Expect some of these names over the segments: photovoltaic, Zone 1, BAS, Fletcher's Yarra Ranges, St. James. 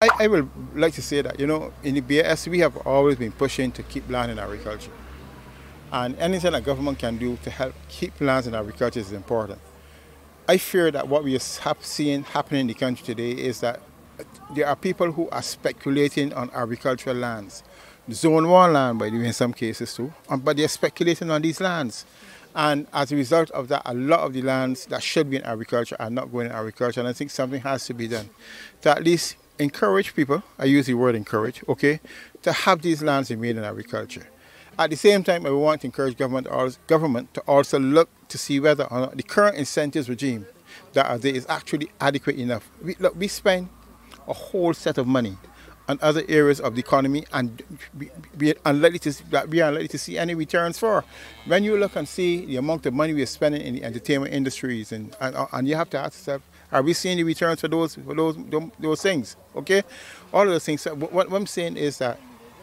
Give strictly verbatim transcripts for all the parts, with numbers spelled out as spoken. I, I would like to say that, you know, in the B A S, we have always been pushing to keep land in agriculture. And anything that government can do to help keep lands in agriculture is important. I fear that what we are seeing happening in the country today is that there are people who are speculating on agricultural lands. Zone one land, by the way, in some cases too. But they're speculating on these lands. And as a result of that, a lot of the lands that should be in agriculture are not going in agriculture. And I think something has to be done to at least encourage people, I use the word encourage, okay, to have these lands made in agriculture. At the same time, I want to encourage government, government to also look to see whether or not the current incentives regime that are there is actually adequate enough. We, look, we spend a whole set of money on other areas of the economy and we, we, are unlikely to, that we are unlikely to see any returns for. When you look and see the amount of money we are spending in the entertainment industries, and, and, and you have to ask yourself, are we seeing the returns for those, for those, those things? Okay? All of those things. So what I'm saying is that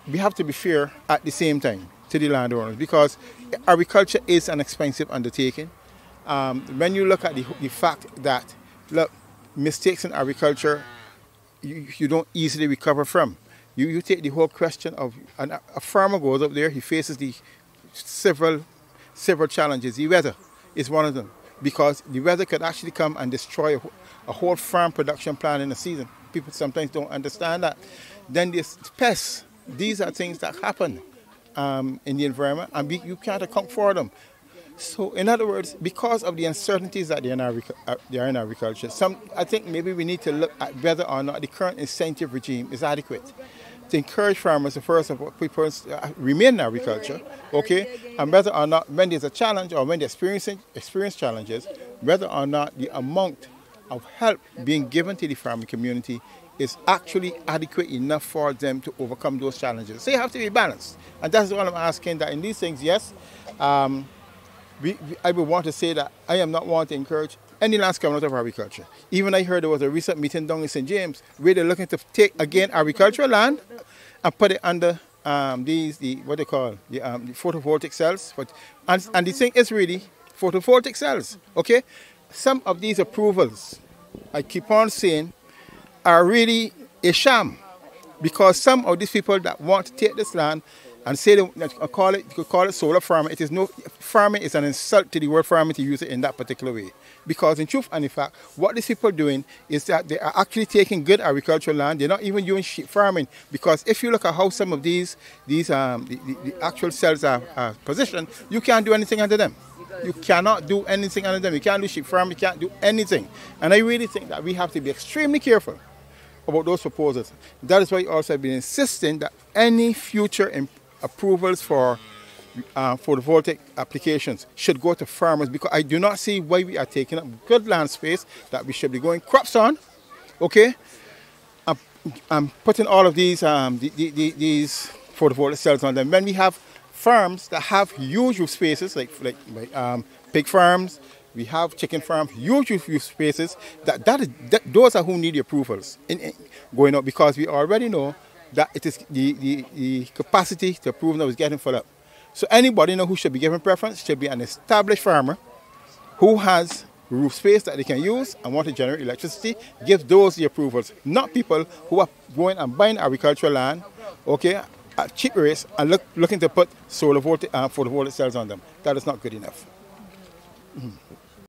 we have to be fair at the same time to the landowners, because agriculture is an expensive undertaking. Um, when you look at the, the fact that, look, mistakes in agriculture, you, you don't easily recover from. You, you take the whole question of an, a farmer goes up there, he faces the several, several challenges. The weather is one of them, because the weather could actually come and destroy a, a whole farm production plan in a season. People sometimes don't understand that. Then there's pests. These are things that happen um, in the environment, and we, you can't account for them. So in other words, because of the uncertainties that they are in agriculture, some, I think maybe we need to look at whether or not the current incentive regime is adequate to encourage farmers to first of all people remain in agriculture, okay, and whether or not when there's a challenge or when they experiencing experience challenges, whether or not the amount of help being given to the farming community is actually adequate enough for them to overcome those challenges. So you have to be balanced, and that's all I'm asking. That in these things, yes. Um, We, we, I would want to say that I am not wanting to encourage any lands coming out of agriculture. Even I heard there was a recent meeting down in Saint James where they're looking to take again agricultural land and put it under um, these, the, what they call, the, um, the photovoltaic cells. But, and, and the thing is really photovoltaic cells, okay? Some of these approvals, I keep on saying, are really a sham, because some of these people that want to take this land and say they call it, you could call it solar farming. It is no farming. It's an insult to the word farming to use it in that particular way, because in truth and in fact, what these people are doing is that they are actually taking good agricultural land. They're not even doing sheep farming, because if you look at how some of these these um, the, the, the actual cells are, are positioned, you can't do anything under them. You cannot do anything under them. You can't do sheep farming. You can't do anything. And I really think that we have to be extremely careful about those proposals. That is why I also have been insisting that any future approvals for uh, photovoltaic applications should go to farmers, because I do not see why we are taking up good land space that we should be growing crops on, okay? I'm, I'm putting all of these um, the, the, the, these photovoltaic cells on them. When we have farms that have huge use spaces, like, like, like um, pig farms, we have chicken farms, huge use spaces, that, that, is, that those are who need the approvals in, in going up, because we already know that it is the, the, the capacity to approve now is getting full up. So anybody you know who should be given preference should be an established farmer who has roof space that they can use and want to generate electricity. Give those the approvals, not people who are going and buying agricultural land, okay, at cheap rates and look, looking to put solar voltaic, uh, photovoltaic cells on them. That is not good enough. Mm-hmm.